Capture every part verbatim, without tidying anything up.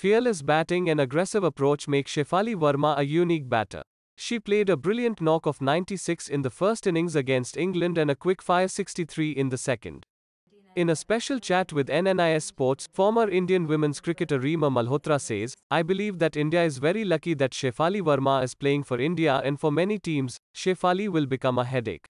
Fearless batting and aggressive approach make Shafali Verma a unique batter. She played a brilliant knock of ninety-six in the first innings against England and a quick-fire sixty-three in the second. In a special chat with N N I S Sports, former Indian women's cricketer Reema Malhotra says, "I believe that India is very lucky that Shafali Verma is playing for India, and for many teams, Shafali will become a headache.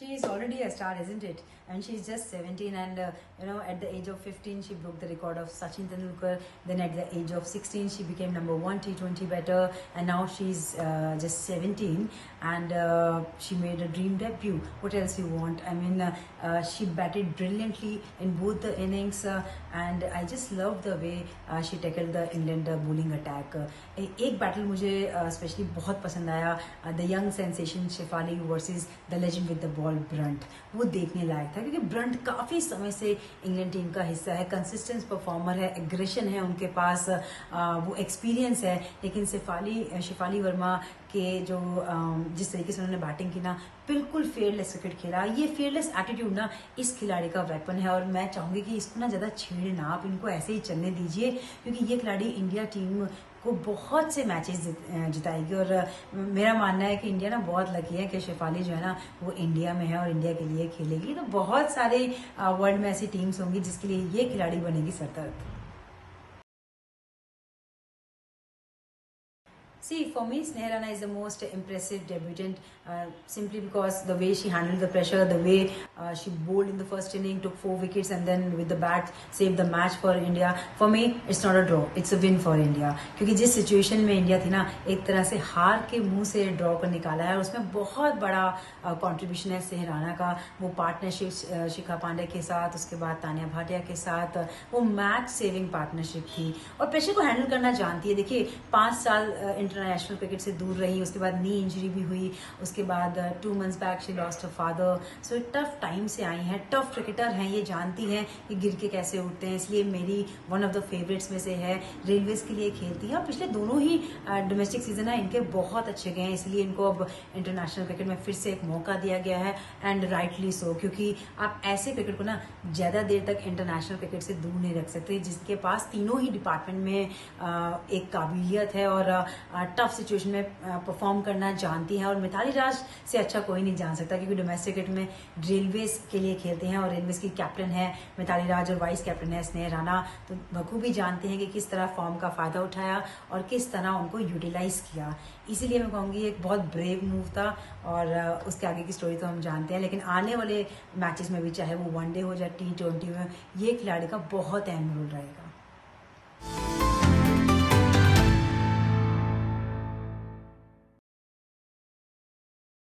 She is already a star, isn't it? And she's just seventeen, and uh, you know, at the age of fifteen, she broke the record of Sachin Tendulkar. Then at the age of sixteen, she became number one T twenty batter, and now she's uh, just seventeen, and uh, she made a dream debut. What else you want? I mean, uh, uh, she batted brilliantly in both the innings, uh, and I just loved the way uh, she tackled the England uh, bowling attack. Uh, एक battle मुझे especially uh, बहुत पसंद आया, uh, the young sensation Shafali versus the legend with the ball. ब्रंट वो देखने लायक था, क्योंकि ब्रंट काफी समय से इंग्लैंड टीम का हिस्सा है, कंसिस्टेंट परफॉर्मर है, एग्रेशन है उनके पास, आ, वो एक्सपीरियंस है, लेकिन शिफाली शिफाली वर्मा के जो आ, जिस तरीके से उन्होंने बैटिंग की ना, बिल्कुल फेयरलेस क्रिकेट खेला। ये फेयरलेस एटीट्यूड ना इस खिलाड़ी का वेपन है, और मैं चाहूँगी कि इसको ना ज़्यादा छेड़े ना, आप इनको ऐसे ही चलने दीजिए, क्योंकि ये खिलाड़ी इंडिया टीम को बहुत से मैचेस जिताएगी, और मेरा मानना है कि इंडिया ना बहुत लकी है कि शिफाली जो है ना वो इंडिया में है और इंडिया के लिए खेलेगी। तो बहुत सारे वर्ल्ड में ऐसी टीम्स होंगी जिसके लिए ये खिलाड़ी बनेगी सरदर्द। See, for me, Sneha Rana is the most impressive debutant, uh, simply because the way she handled the pressure, the way uh, she bowled in the first inning, took four wickets, and then with the bat saved the match for India. For me, it's not a draw; it's a win for India. क्योंकि जिस situation में India थी ना, एक तरह से हार के मुंह से draw कर निकाला है, और उसमें बहुत बड़ा contribution है Sneha Rana का। वो partnership शिखा पांडे के साथ, उसके बाद तानिया भाटिया के साथ, वो match saving partnership थी, और pressure को handle करना जानती है। देखिए, पाँच साल इंटरनेशनल क्रिकेट से दूर रही, उसके बाद नी इंजरी भी हुई, उसके बाद two months back she lost her father, so tough time से आई हैं, टफ क्रिकेटर हैं, ये जानती हैं कि गिर के कैसे उठते हैं, इसलिए मेरी वन ऑफ द फेवरेट्स में से है। रेलवेज के लिए खेलती है, और पिछले दोनों ही डोमेस्टिक सीजन है इनके बहुत अच्छे गए हैं, इसलिए इनको अब इंटरनेशनल क्रिकेट में फिर से एक मौका दिया गया है, एंड राइटली सो, क्योंकि आप ऐसे क्रिकेट को ना ज़्यादा देर तक इंटरनेशनल क्रिकेट से दूर नहीं रख सकते, जिसके पास तीनों ही डिपार्टमेंट में एक काबिलियत है और टफ सिचुएशन में परफॉर्म करना जानती हैं। और मिथाली राज से अच्छा कोई नहीं जान सकता, क्योंकि डोमेस्टिक क्रिकेट में रेलवेज के लिए खेलते हैं, और रेलवेज की कैप्टन है मिथाली राज और वाइस कैप्टन है स्नेहा राणा, तो बखूबी जानते हैं कि किस तरह फॉर्म का फ़ायदा उठाया और किस तरह उनको यूटिलाइज किया। इसीलिए मैं कहूँगी एक बहुत ब्रेव मूव था, और उसके आगे की स्टोरी तो हम जानते हैं, लेकिन आने वाले मैचेस में भी, चाहे वो वनडे हो या टी ट्वेंटी में, ये खिलाड़ी का बहुत अहम रोल रहेगा।